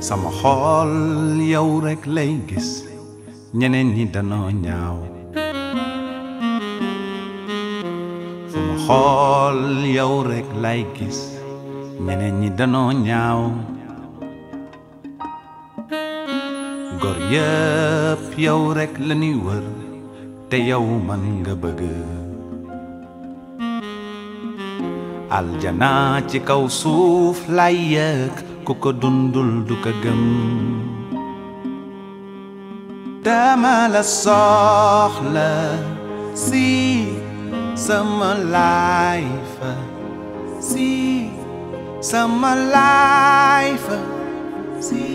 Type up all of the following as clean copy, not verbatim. samaxol yow rek lay gis ñeneen ñi danoo ñaaw sama xol yow rek lay gis ñeneen ñi danoo ñaaw góor yëpp yow rek la ñuy wër te yow man nga bëgg aljana ci kaw suuf lay yëg ku ko dundul du ko gëm dama la soxla si sama life si sama life si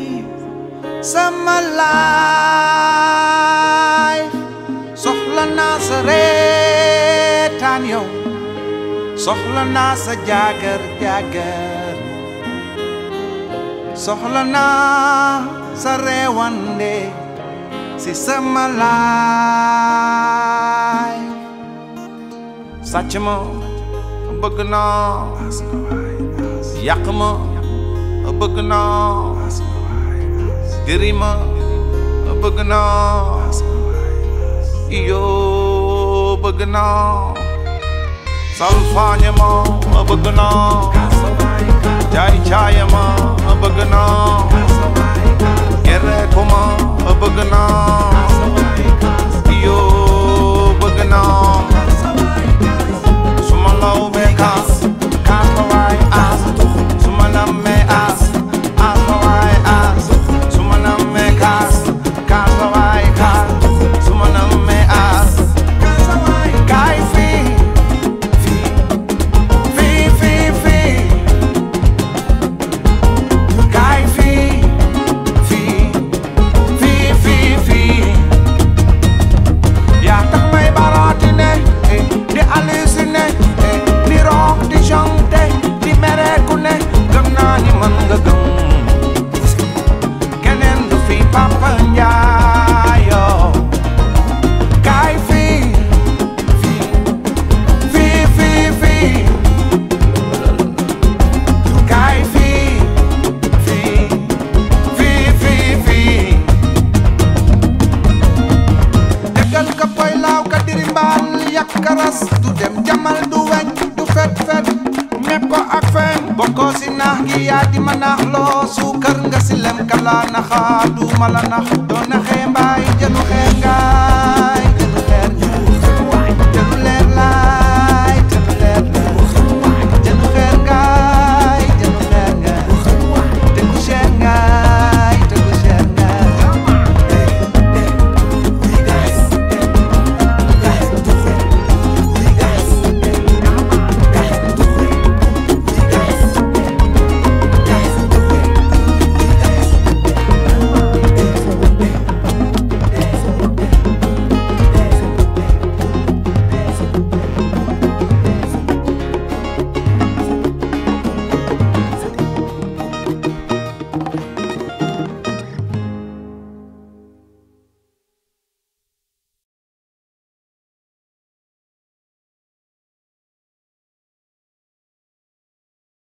sama life soxla naa sa reetaan yow soxla naa sa jaagar jaagar soxla naa sa reewande si sama life sàcc ma bëgg naa yàq ma bëgg naa diri ma bëgg naa yoo bëgg naa salfaañe ma bëgg naa jaay caaye ma bëgg naa gereeku ma bëgg naa yoo bëgg naa suma law bee kaas kaas ma waay aas suma nammee aas aas ma waay aas suma nammee kaas kaas ma waay kaas suma nammee aas kaas ma waay kaay fii fii fii fii fii kaay fii fii fii fii fii yaa tax may baraatine di halluciné di roog di chanté di mereeku ne gëm naa ni mën nga gëm keneen du fi Papa Ndiaye du dem jamal du weñ du fet-fet ñepp ko ak feeñ bokkoo si naax gi yaa di ma naax loo suukar nga si lem kala naxa du ma la nax doo naxee